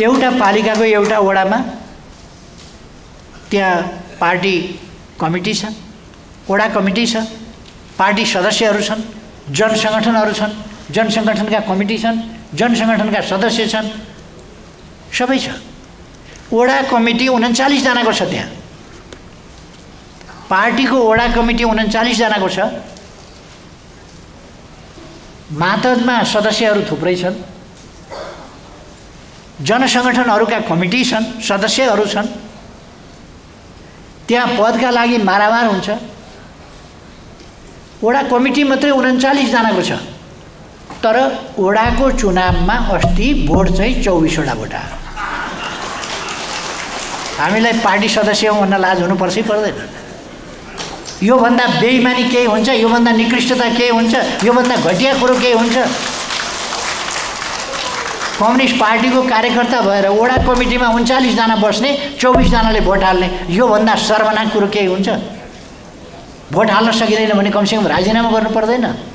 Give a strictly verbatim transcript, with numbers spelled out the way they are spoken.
एउटा पालिकाको एउटा वडामा त्यहाँ पार्टी कमिटी छ, वडा कमिटी छ, पार्टी सदस्यहरु छन्, जनसंगठनहरु छन्, जनसंगठनका कमिटी छन्, जनसंगठनका सदस्य छन्, सबै छ। वडा कमिटी उनन्चालीस जनाको छ, त्यहाँ पार्टीको वडा कमिटी उनन्चालीस जनाको छ, मातहतमा सदस्यहरु थुप्रै छन्, जनसंगठनहरुका कमिटी छन्, सदस्यहरु छन्, त्यहाँ पदका लागि मारामार हुन्छ। वडा कमिटी मात्रै उनन्चालीस जनाको छ, तर वडाको चुनावमा अस्ति भोट चाहिँ चौबीसवटा भोट आयो। हामीलाई पार्टी सदस्य हौं भन्न लाज हुनुपर्छ कि पर्दैन? यो भन्दा बेईमानी के हुन्छ? यो भन्दा निकृष्टता के हुन्छ? यो भन्दा घटिया कुरो के हुन्छ? कम्युनिस्ट पार्टीको कार्यकर्ता भएर वडा कमिटीमा उनन्चालीस जना बस्ने, चौबीस जनाले भोट हाल्ने, यो भन्दा सर्वनाश कुरो के हुन्छ? भोट हाल्न सकिँदैन भने कमसेकम राजीनामा गर्नु पर्दैन?